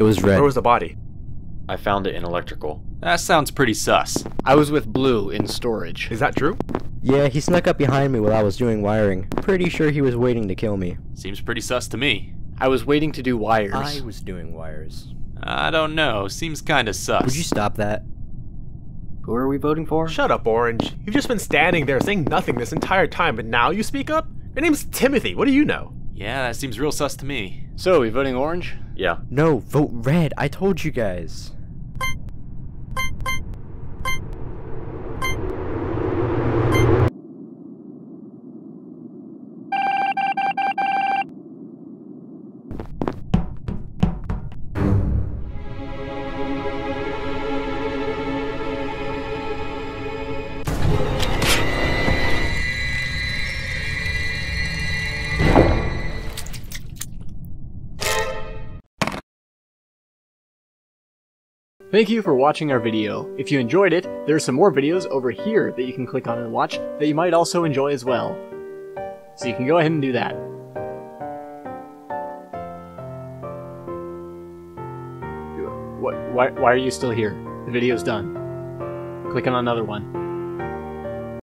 It was red. Where was the body? I found it in electrical. That sounds pretty sus. I was with Blue in storage. Is that true? Yeah, he snuck up behind me while I was doing wiring. Pretty sure he was waiting to kill me. Seems pretty sus to me. I was waiting to do wires. I was doing wires. I don't know. Seems kinda sus. Would you stop that? Who are we voting for? Shut up, Orange. You've just been standing there saying nothing this entire time, but now you speak up? Your name's Timothy. What do you know? Yeah, that seems real sus to me. So, are we voting orange? Yeah. No, vote red. I told you guys. Thank you for watching our video. If you enjoyed it, there are some more videos over here that you can click on and watch that you might also enjoy as well. So you can go ahead and do that. What, why are you still here? The video's done. Click on another one.